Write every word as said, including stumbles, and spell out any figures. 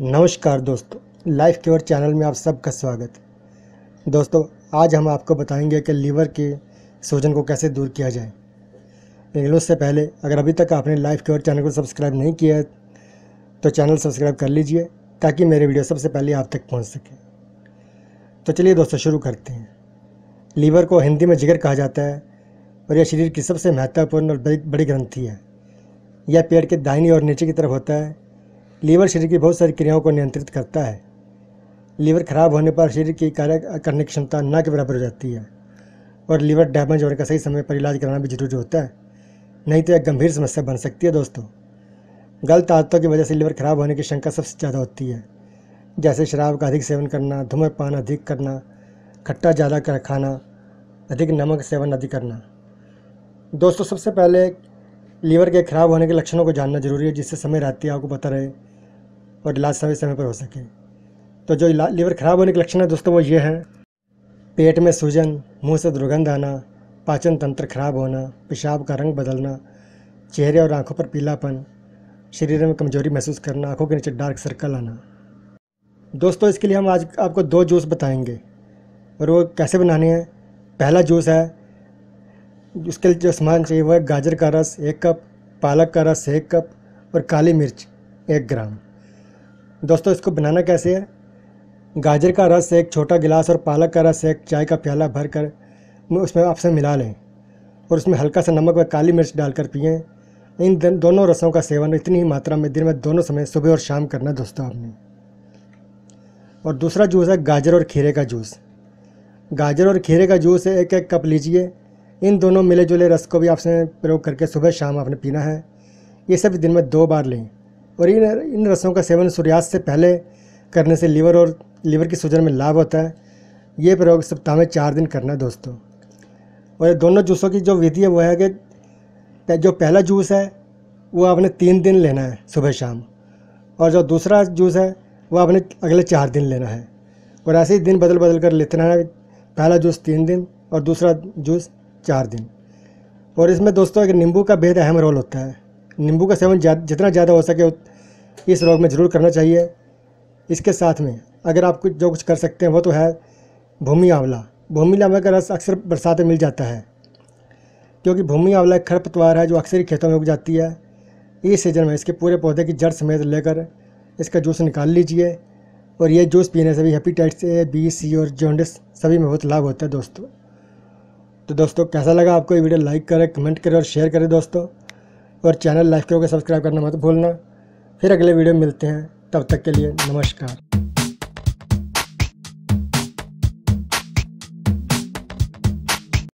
नमस्कार दोस्तों, life cure channel में आप सबका स्वागत है। दोस्तों, आज हम आपको बताएंगे कि लीवर के सूजन को कैसे दूर किया जाए। लेकिन उससे पहले अगर अभी तक आपने लाइफ क्योर चैनल को सब्सक्राइब नहीं किया है तो चैनल सब्सक्राइब कर लीजिए ताकि मेरे वीडियो सबसे पहले आप तक पहुँच सके। तो चलिए दोस्तों, शुरू करते हैं। लीवर को हिंदी में जिगर कहा जाता है और यह शरीर की सबसे महत्वपूर्ण और बड़ी बड़ी ग्रंथि है। यह पेट के दाहिनी और नीचे की तरफ होता है। लीवर शरीर की बहुत सारी क्रियाओं को नियंत्रित करता है। लीवर खराब होने पर शरीर की कार्य करने की क्षमता ना के बराबर हो जाती है और लीवर डैमेज होने का सही समय पर इलाज कराना भी जरूरी होता है, नहीं तो एक गंभीर समस्या बन सकती है। दोस्तों, गलत आदतों की वजह से लीवर खराब होने की शंका सबसे ज़्यादा होती है, जैसे शराब का अधिक सेवन करना, धूम्रपान अधिक करना, खट्टा ज़्यादा कर खाना, अधिक नमक सेवन आदि करना। दोस्तों, सबसे पहले लीवर के खराब होने के लक्षणों को जानना जरूरी है, जिससे समय रहते आपको पता रहे और इलाज समय समय पर हो सके। तो जो लीवर खराब होने के लक्षण है दोस्तों, वो ये हैं: पेट में सूजन, मुंह से दुर्गंध आना, पाचन तंत्र खराब होना, पेशाब का रंग बदलना, चेहरे और आंखों पर पीलापन, शरीर में कमजोरी महसूस करना, आंखों के नीचे डार्क सर्कल आना। दोस्तों, इसके लिए हम आज आपको दो जूस बताएंगे और वो कैसे बनाने हैं। पहला जूस है, उसके लिए जो सामान चाहिए वह है गाजर का रस एक कप, पालक का रस एक कप और काली मिर्च एक ग्राम। दोस्तों, इसको बनाना कैसे है? गाजर का रस एक छोटा गिलास और पालक का रस एक चाय का प्याला भर कर उसमें आपसे मिला लें और उसमें हल्का सा नमक व काली मिर्च डालकर पिएं। इन दोनों रसों का सेवन इतनी ही मात्रा में दिन में दोनों समय सुबह और शाम करना है दोस्तों आपने। और दूसरा जूस है गाजर और खीरे का जूस। गाजर और खीरे का जूस एक एक कप लीजिए। इन दोनों मिले जुले रस को भी आपने प्रयोग करके सुबह शाम आपने पीना है। ये सब दिन में दो बार लें और इन इन रसों का सेवन सूर्यास्त से पहले करने से लीवर और लीवर की सूजन में लाभ होता है। ये प्रयोग सप्ताह में चार दिन करना है दोस्तों। और दोनों जूसों की जो विधि है वो है कि जो पहला जूस है वो आपने तीन दिन लेना है सुबह शाम, और जो दूसरा जूस है वो आपने अगले चार दिन लेना है और ऐसे ही दिन बदल बदल कर लेते रहना है। पहला जूस तीन दिन और दूसरा जूस चार दिन। और इसमें दोस्तों एक नींबू का बेहद अहम रोल होता है। नींबू का सेवन जितना ज़्यादा हो सके इस रोग में ज़रूर करना चाहिए। इसके साथ में अगर आप कुछ जो कुछ कर सकते हैं वो तो है भूमि आंवला। भूमि आंवला का रस अक्सर बरसात में मिल जाता है, क्योंकि भूमि आंवला एक खरपतवार है जो अक्सर ही खेतों में उग जाती है। इस सीजन में इसके पूरे पौधे की जड़ समेत लेकर इसका जूस निकाल लीजिए और ये जूस पीने से भी हेपेटाइटिस ए, बी, सी और जॉन्डिस सभी में बहुत लाभ होता है दोस्तों। तो दोस्तों, कैसा लगा आपको ये वीडियो? लाइक करें, कमेंट करें और शेयर करें दोस्तों। और चैनल लाइफ क्यूर को सब्सक्राइब करना मत भूलना। फिर अगले वीडियो में मिलते हैं, तब तक के लिए नमस्कार।